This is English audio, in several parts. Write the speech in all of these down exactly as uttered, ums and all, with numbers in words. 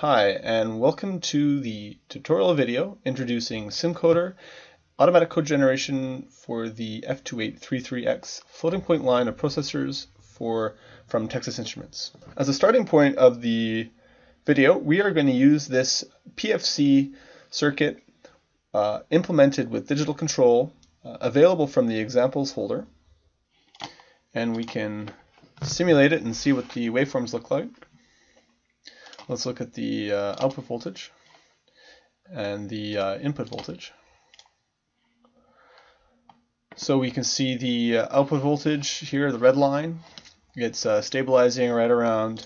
Hi, and welcome to the tutorial video introducing SimCoder, automatic code generation for the F two eight three three X floating point line of processors for from Texas Instruments. As a starting point of the video, we are going to use this P F C circuit uh, implemented with digital control uh, available from the examples folder, and we can simulate it and see what the waveforms look like. Let's look at the uh, output voltage and the uh, input voltage. So we can see the uh, output voltage here, the red line. It's uh, stabilizing right around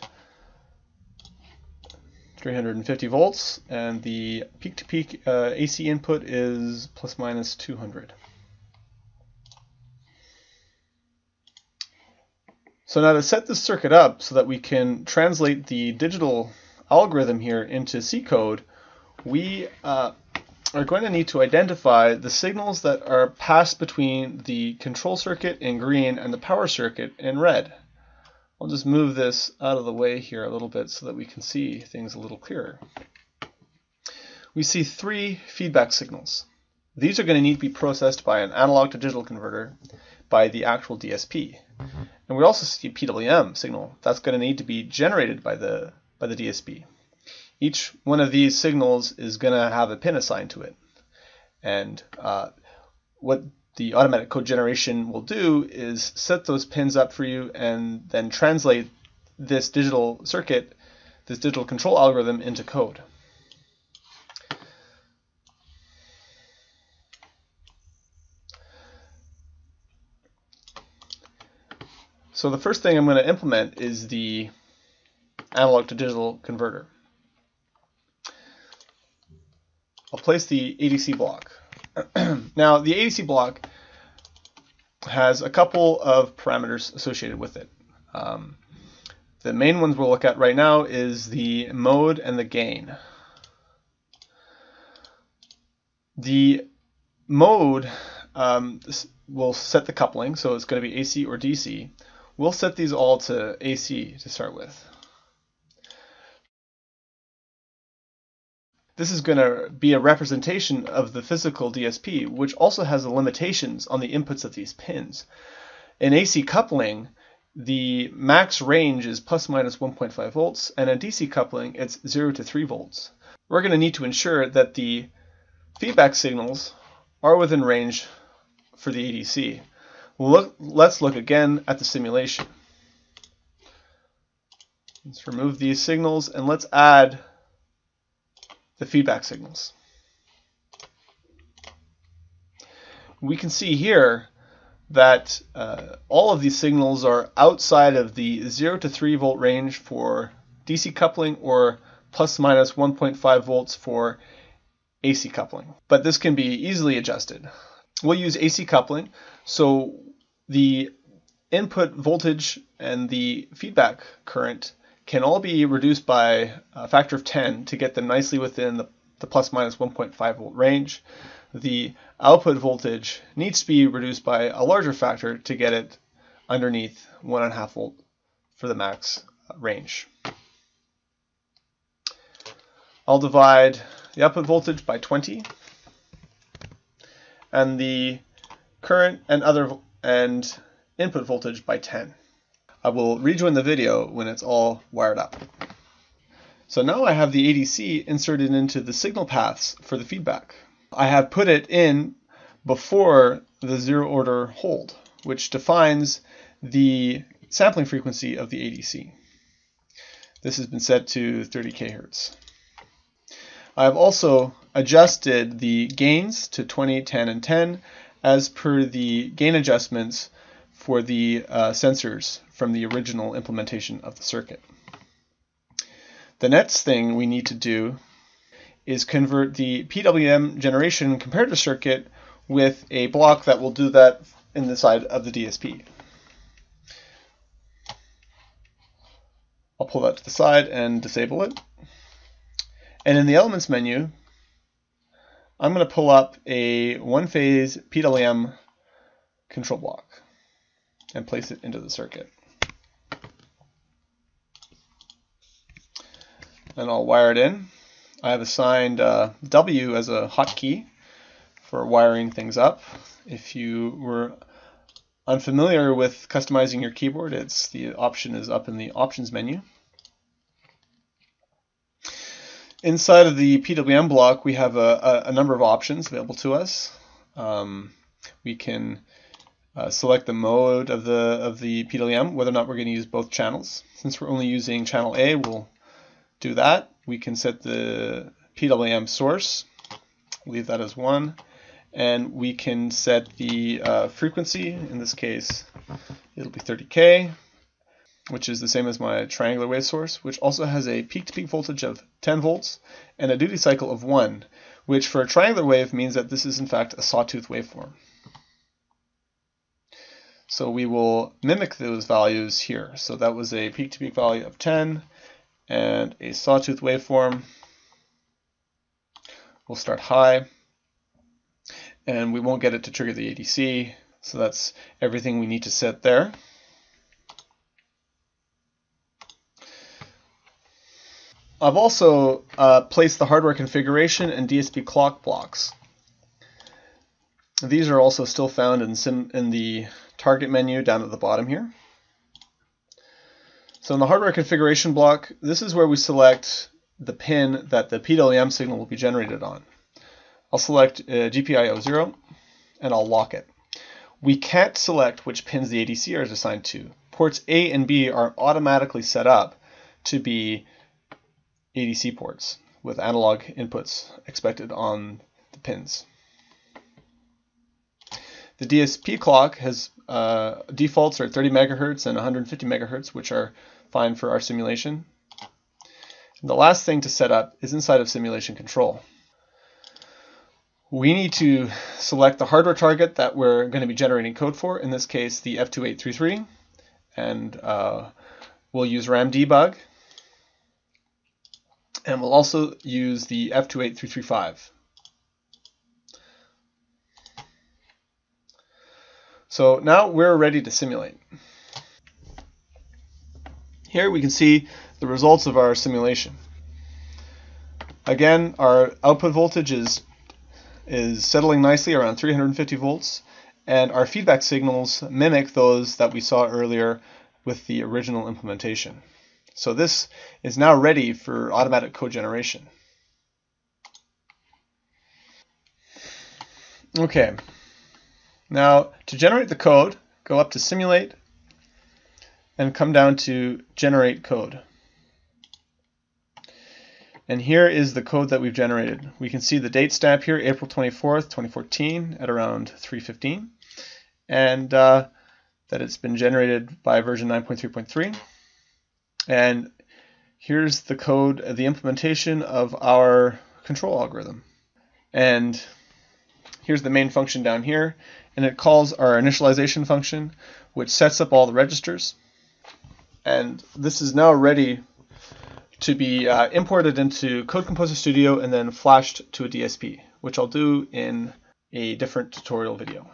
three hundred fifty volts, and the peak-to-peak uh, A C input is plus minus two hundred. So now to set this circuit up so that we can translate the digital algorithm here into C code, we uh, are going to need to identify the signals that are passed between the control circuit in green and the power circuit in red. I'll just move this out of the way here a little bit so that we can see things a little clearer. We see three feedback signals. These are going to need to be processed by an analog to digital converter by the actual D S P. Mm-hmm. And we also see a P W M signal that's going to need to be generated by the by the D S P. Each one of these signals is going to have a pin assigned to it. And uh, what the automatic code generation will do is set those pins up for you and then translate this digital circuit, this digital control algorithm, into code. So the first thing I'm going to implement is the analog to digital converter. I'll place the A D C block. Now the A D C block has a couple of parameters associated with it. Um, the main ones we'll look at right now is the mode and the gain. The mode um, will set the coupling, so it's going to be A C or D C. We'll set these all to A C to start with. This is going to be a representation of the physical D S P, which also has the limitations on the inputs of these pins. In A C coupling, the max range is plus minus one point five volts, and in D C coupling, it's zero to three volts. We're going to need to ensure that the feedback signals are within range for the A D C. Look, let's look again at the simulation. Let's remove these signals and let's add the feedback signals. We can see here that uh, all of these signals are outside of the zero to three volt range for D C coupling or plus minus one point five volts for A C coupling. But this can be easily adjusted. We'll use A C coupling, so the input voltage and the feedback current can all be reduced by a factor of ten to get them nicely within the, the plus minus one point five volt range. The output voltage needs to be reduced by a larger factor to get it underneath one point five volt for the max range. I'll divide the output voltage by twenty. And the current and other and input voltage by ten. I will rejoin the video when it's all wired up. So now I have the A D C inserted into the signal paths for the feedback. I have put it in before the zero order hold, which defines the sampling frequency of the A D C. This has been set to thirty kilohertz. I have also adjusted the gains to twenty, ten, and ten as per the gain adjustments for the uh, sensors from the original implementation of the circuit. The next thing we need to do is convert the P W M generation comparator circuit with a block that will do that in the side of the D S P. I'll pull that to the side and disable it. And in the elements menu, I'm going to pull up a one-phase P W M control block and place it into the circuit. and I'll wire it in. I have assigned uh, W as a hotkey for wiring things up. If you were unfamiliar with customizing your keyboard, it's the option is up in the options menu. Inside of the P W M block, we have a, a, a number of options available to us. Um, we can uh, select the mode of the of the P W M, whether or not we're going to use both channels. Since we're only using channel A, we'll do that. We can set the P W M source, leave that as one, and we can set the uh, frequency. In this case, it'll be thirty K. Which is the same as my triangular wave source, which also has a peak-to-peak voltage of ten volts and a duty cycle of one, which for a triangular wave means that this is in fact a sawtooth waveform. So we will mimic those values here. So that was a peak-to-peak value of ten and a sawtooth waveform. We'll start high, and we won't get it to trigger the A D C, so that's everything we need to set there. I've also uh, placed the hardware configuration and D S P clock blocks. These are also still found in, sim in the target menu down at the bottom here. So in the hardware configuration block, this is where we select the pin that the P W M signal will be generated on. I'll select uh, G P I O zero and I'll lock it. We can't select which pins the A D C is assigned to. Ports A and B are automatically set up to be A D C ports with analog inputs expected on the pins. The D S P clock has uh, defaults are thirty megahertz and one hundred fifty megahertz, which are fine for our simulation. And the last thing to set up is inside of simulation control. We need to select the hardware target that we're going to be generating code for, in this case the F two eight three three, and uh, we'll use RAM debug. And we'll also use the F two eight three three five. So now we're ready to simulate. Here we can see the results of our simulation. Again, our output voltage is, is settling nicely around three hundred fifty volts, and our feedback signals mimic those that we saw earlier with the original implementation. So this is now ready for automatic code generation. Okay, now to generate the code, go up to Simulate and come down to Generate Code. And here is the code that we've generated. We can see the date stamp here, April twenty-fourth, twenty fourteen, at around three fifteen, and uh, that it's been generated by version nine point three point three. And here's the code, the implementation of our control algorithm. And here's the main function down here, and it calls our initialization function, which sets up all the registers. And this is now ready to be uh, imported into Code Composer Studio and then flashed to a D S P, which I'll do in a different tutorial video.